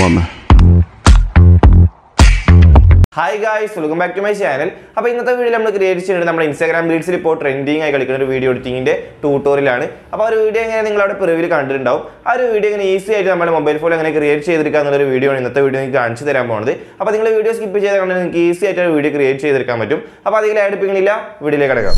വമ hi guys welcome back to my channel. അപ്പോൾ ഇന്നത്തെ വീഡിയോയിൽ നമ്മൾ ക്രിയേറ്റ് ചെയ്യുന്നത് നമ്മുടെ ഇൻസ്റ്റാഗ്രാം റീൽസിൽ ഇപ്പോൾ ട്രെൻഡിങ് ആയി കളിക്കുന്ന ഒരു വീഡിയോ എഡിറ്റിങ്ങിൻ്റെ ട്യൂട്ടോറിയലാണ്. അപ്പോൾ ആ ഒരു വീഡിയോ എങ്ങനെ നിങ്ങൾ അവിടെ പ്രിവ്യൂവിൽ കണ്ടിട്ടുണ്ടാവും. ആ ഒരു വീഡിയോ എങ്ങനെ ഈസി ആയിട്ട് നമ്മുടെ മൊബൈൽ ഫോണിൽ എങ്ങനെ ക്രിയേറ്റ് ചെയ്തെടുക്കുക എന്നുള്ളൊരു വീഡിയോ ആണ് ഇന്നത്തെ വീഡിയോ എനിക്ക് കാണിച്ചു തരാൻ പോകുന്നത്. അപ്പോൾ നിങ്ങൾ വീഡിയോ സ്കിപ്പ് ചെയ്താൽ നിങ്ങൾക്ക് ഈസി ആയിട്ട് ഒരു വീഡിയോ ക്രിയേറ്റ് ചെയ്തെടുക്കാൻ പറ്റും. അപ്പോൾ അധികം ആയിട്ടിപ്പിക്കുന്നില്ല, വീഡിയോയിലേക്ക് കിടക്കാം.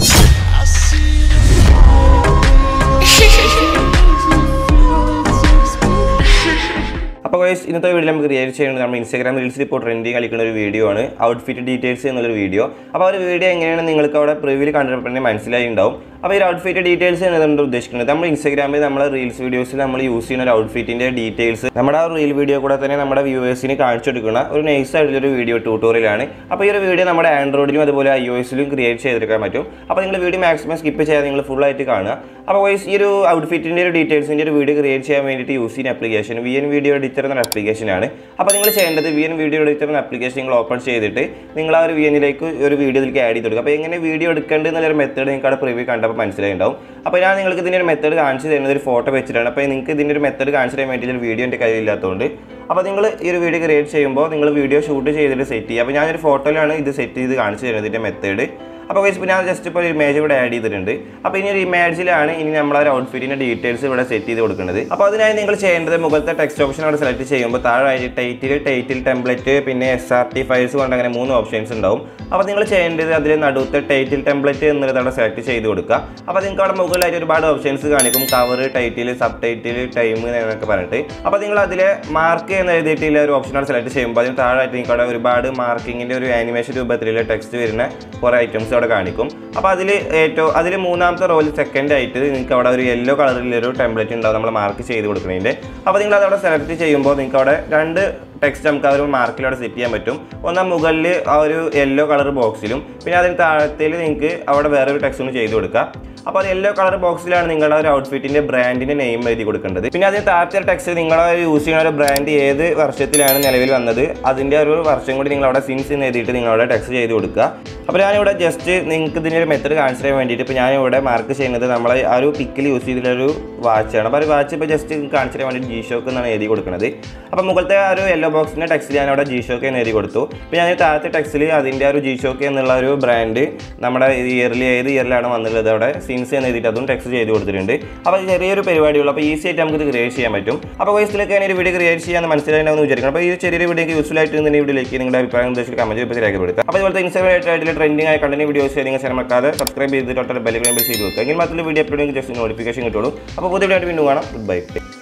അപ്പോൾ ഗൈസ് ഇന്നത്തെ വീഡിയോ നമ്മൾ ക്രിയേറ്റ് ചെയ്യുന്നത് നമ്മൾ ഇൻസ്റ്റാഗ്രാം റീൽസിൽ ഇപ്പോൾ ട്രെൻഡിങ് കളിക്കുന്ന ഒരു വീഡിയോ ആണ്, ഔട്ട്ഫിറ്റ് ഡീറ്റെയിൽസ് എന്നുള്ളൊരു വീഡിയോ. അപ്പോൾ ആ ഒരു വീഡിയോ എങ്ങനെയാണ് നിങ്ങൾക്ക് അവിടെ പ്രിവ്യൂവിൽ കണ്ടപ്പോൾ തന്നെ മനസ്സിലായി ഉണ്ടാവും. അപ്പോൾ ഈ ഔട്ട്ഫിറ്റ് ഡീറ്റെയിൽസ് എന്നതുകൊണ്ട് ഉദ്ദേശിക്കുന്നത് നമ്മൾ ഇൻസ്റ്റാഗ്രാമിൽ നമ്മൾ റീൽസ് വീഡിയോസിൽ നമ്മൾ യൂസ് ചെയ്യുന്ന ഒരു ഔട്ട്ഫിറ്റിൻ്റെ ഡീറ്റെയിൽസ് നമ്മുടെ ആ റീൽ വീഡിയോ കൂടെ തന്നെ നമ്മുടെ വ്യൂവേഴ്സിന് കാണിച്ചു കൊടുക്കുന്ന ഒരു നൈസ് ആയിട്ടുള്ളൊരു വീഡിയോ ട്യൂട്ടോറിയലാണ്. അപ്പോൾ ഈ ഒരു വീഡിയോ നമ്മുടെ ആൻഡ്രോയിഡിലും അതുപോലെ iOSലും ക്രിയേറ്റ് ചെയ്തെടുക്കാൻ പറ്റും. അപ്പോൾ നിങ്ങൾ വീഡിയോ മാക്സിമം സ്കിപ്പ് ചെയ്യാതെ നിങ്ങൾ ഫുൾ ആയിട്ട് കാണുക. അപ്പോൾ ഗൈസ് ഈ ഒരു ഔട്ട്ഫിറ്റിൻ്റെ ഒരു ഡീറ്റെയിൽസിൻ്റെ ഒരു വീഡിയോ ക്രിയേറ്റ് ചെയ്യാൻ വേണ്ടിയിട്ട് യൂസ് ചെയ്യുന്ന ആപ്ലിക്കേഷൻ VN വീഡിയോ എഡിറ്റർ എന്നൊരു ആപ്ലിക്കേഷനാണ്. അപ്പോൾ നിങ്ങൾ ചെയ്യേണ്ടത് VN വീഡിയോ എഡിറ്റർ എന്ന ആപ്ലിക്കേഷൻ നിങ്ങൾ ഓപ്പൺ ചെയ്തിട്ട് നിങ്ങൾ ആ ഒരു VNലേക്ക് ഒരു വീഡിയോ ഇതിലേക്ക് ആഡ് ചെയ്ത് കൊടുക്കുക. അപ്പോൾ എങ്ങനെ വീഡിയോ എടുക്കേണ്ടത് എന്നുള്ളൊരു മെത്തേഡ് നിങ്ങൾക്ക് അവിടെ പ്രിവ്യൂ കണ്ടപ്പോൾ മനസ്സിലായിണ്ടാവും. അപ്പോൾ ഞാൻ നിങ്ങൾക്ക് ഇതിൻ്റെ ഒരു മെത്തേഡ് കാണിച്ചു തരുന്നത് ഒരു ഫോട്ടോ വെച്ചിട്ടാണ്. അപ്പോൾ നിങ്ങൾക്ക് ഇതിൻ്റെ ഒരു മെത്തേഡ് കാണിച്ചു തരാൻ വേണ്ടിയിട്ട് ഒരു വീഡിയോ എൻ്റെ കയ്യിലില്ലാത്തതുകൊണ്ട് അപ്പോൾ നിങ്ങൾ ഈ ഒരു വീഡിയോ ക്രിയേറ്റ് ചെയ്യുമ്പോൾ നിങ്ങൾ വീഡിയോ ഷൂട്ട് ചെയ്തിട്ട് സെറ്റ് ചെയ്യുക. അപ്പോൾ ഞാനൊരു ഫോട്ടോയിലാണ് ഇത് സെറ്റ് ചെയ്ത് കാണിച്ചു തരുന്നത് ഇതിൻ്റെ മെത്തേഡ്. അപ്പോൾ ഗൈസ് ഞാൻ ജസ്റ്റ് ഇപ്പോൾ ഒരു ഇമേജ് ഇവിടെ ആഡ് ചെയ്തിട്ടുണ്ട്. അപ്പോൾ ഇനി ഒരു ഇമേജിലാണ് ഇനി നമ്മൾ ആ ഒരു ഔട്ട്ഫിറ്റിൻ്റെ ഡീറ്റെയിൽസ് ഇവിടെ സെറ്റ് ചെയ്ത് കൊടുക്കുന്നത്. അപ്പോൾ അതിനായി നിങ്ങൾ ചെയ്യേണ്ടത് മുകളിലത്തെ ടെക്സ്റ്റ് ഓപ്ഷൻ അവിടെ സെലക്ട് ചെയ്യുമ്പോൾ താഴെ ടൈറ്റിൽ ടെംപ്ലേറ്റ് പിന്നെ SRT ഫയൽസ് കൊണ്ട് അങ്ങനെ 3 ഓപ്ഷൻസ് ഉണ്ടാവും. അപ്പോൾ നിങ്ങൾ ചെയ്യേണ്ടത് അതിൽ നടുത്തെ ടൈറ്റിൽ ടെംപ്ലേറ്റ് എന്നുള്ളത് അവിടെ സെലക്ട് ചെയ്ത് കൊടുക്കുക. അപ്പോൾ നിങ്ങൾക്ക് അവിടെ മുകളിലായിട്ട് ഒരുപാട് ഓപ്ഷൻസ് കാണിക്കും, cover, title, subtitle, time എന്നൊക്കെ പറഞ്ഞിട്ട്. അപ്പോൾ നിങ്ങൾ അതിൽ മാർക്ക് എന്ന് എഴുതിയിട്ടുള്ള ഒരു ഓപ്ഷൻ അവിടെ സെലക്ട് ചെയ്യുമ്പോൾ അതിന് താഴായിട്ട് നിങ്ങൾക്ക് അവിടെ ഒരുപാട് മാർക്കിങ്ങിൻ്റെ ഒരു ആനിമേഷൻ രൂപത്തിലുള്ള ടെക്സ്റ്റ് വരുന്ന കുറേ ഐറ്റംസ് അവിടെ കാണിക്കും. അപ്പോൾ അതിൽ അതിൽ മൂന്നാമത്തെ റോയിൽ സെക്കൻഡ് ആയിട്ട് നിങ്ങൾക്ക് അവിടെ ഒരു യെല്ലോ കളറിലൊരു ടെംപ്ലേറ്റ് ഉണ്ടാവും നമ്മൾ മാർക്ക് ചെയ്ത് കൊടുക്കുന്നതിൻ്റെ. അപ്പോൾ നിങ്ങൾ അതവിടെ സെലക്ട് ചെയ്യുമ്പോൾ നിങ്ങൾക്ക് അവിടെ രണ്ട് ടെക്സ്റ്റ് നമുക്ക് ആ ഒരു മാർക്കിലൂടെ സെറ്റ് ചെയ്യാൻ പറ്റും. ഒന്നാം മുകളിൽ ആ ഒരു യെല്ലോ കളർ ബോക്സിലും പിന്നെ അതിന് താഴത്തിൽ നിങ്ങൾക്ക് അവിടെ വേറൊരു ടെക്സ്റ്റ് ഒന്ന് ചെയ്ത് കൊടുക്കുക. അപ്പോൾ അത് യെല്ലോ കളർ ബോക്സിലാണ് നിങ്ങളുടെ ഒരു ഔട്ട്ഫിറ്റിൻ്റെ ബ്രാൻഡിൻ്റെ നെയിം എഴുതി കൊടുക്കേണ്ടത്. പിന്നെ അതിന് താഴത്തെ ടെക്സ്റ്റ് നിങ്ങളെ യൂസ് ചെയ്യുന്ന ഒരു ബ്രാൻഡ് ഏത് വർഷത്തിലാണ് നിലവിൽ വന്നത് അതിൻ്റെ ഒരു വർഷം കൂടി നിങ്ങൾ അവിടെ സിൻസ് എന്ന് എഴുതിയിട്ട് നിങ്ങളവിടെ ടെക്സ്റ്റ് ചെയ്ത് കൊടുക്കുക. അപ്പോൾ ഞാനിവിടെ ജസ്റ്റ് നിങ്ങൾക്ക് ഇതിൻ്റെ ഒരു മെത്തേഡ് കാണിച്ചു തരാൻ വേണ്ടിയിട്ട് ഇപ്പോൾ ഞാനിവിടെ മാർക്ക് ചെയ്യുന്നത് നമ്മളെ ആ ഒരു പിക്കിൽ യൂസ് ചെയ്തിട്ടൊരു വാച്ചാണ്. അപ്പോൾ ഒരു വാച്ച് ഇപ്പോൾ ജസ്റ്റ് കാണിച്ചു തരാൻ വേണ്ടി G-Shock എന്നാണ് എഴുതി കൊടുക്കുന്നത്. അപ്പോൾ മുകളിലത്തെ ആ ഒരു യെല്ലോ ബോക്സിൻ്റെ ടെക്സ്റ്റിൽ ഞാനവിടെ G-Shock എന്ന് എഴുതി കൊടുത്തു. അപ്പോൾ ഞാൻ താഴത്തെ ടെക്സ്റ്റിൽ അതിൻ്റെ ഒരു G-Shock എന്നുള്ള ഒരു ബ്രാൻഡ് നമ്മുടെ ഇയർലി ഏത് ഇയറിലാണ് വന്നിട്ടുള്ളത് അവിടെ സിൻസ് എന്ന് എഴുതിയിട്ട് അതും ടെക്സ്റ്റ് ചെയ്ത് കൊടുത്തിട്ടുണ്ട്. അപ്പോൾ ചെറിയൊരു പരിപാടിയുള്ളൂ. അപ്പോൾ ഈസി ആയിട്ട് നമുക്ക് ഇത് ക്രിയേറ്റ് ചെയ്യാൻ പറ്റും. അപ്പോൾ വയസ്സിലൊക്കെ ഞാൻ ഒരു വീഡിയോ ക്രിയേറ്റ് ചെയ്യാൻ മനസ്സിലായിട്ടുണ്ടെന്ന് വിചാരിക്കണം. അപ്പോൾ ഈ ചെറിയൊരു വീഡിയോക്ക് യൂസ്ഫുൾ ആയിട്ട് ഇതിൻ്റെ വീഡിയോയിലേക്ക് നിങ്ങളുടെ അഭിപ്രായം ഉദ്ദേശിച്ച് കമൻറ്റ് രൂപത്തിൽ രേഖപ്പെടുത്തുക. അപ്പോൾ ഇതുപോലത്തെ ഇൻസ്റ്റാഗ്രാമായിട്ടുള്ള ട്രെൻഡിങ് ആയ കണ്ടന്റ് വീഡിയോസ് നിങ്ങൾ ശ്രമിക്കാതെ സബ്സ്ക്രൈബ് ചെയ്തിട്ട് ബെൽ ബട്ടൺ ചെയ്ത് കൊടുക്കുക. എങ്കിൽ മാത്രമേ വീഡിയോ അപ്ലോഡ് ജസ്റ്റ് നോട്ടിഫിക്കേഷൻ കിട്ടുള്ളൂ. അപ്പോൾ പുതിയ വീഡിയോ വീണ്ടും കാണാം. Good bye.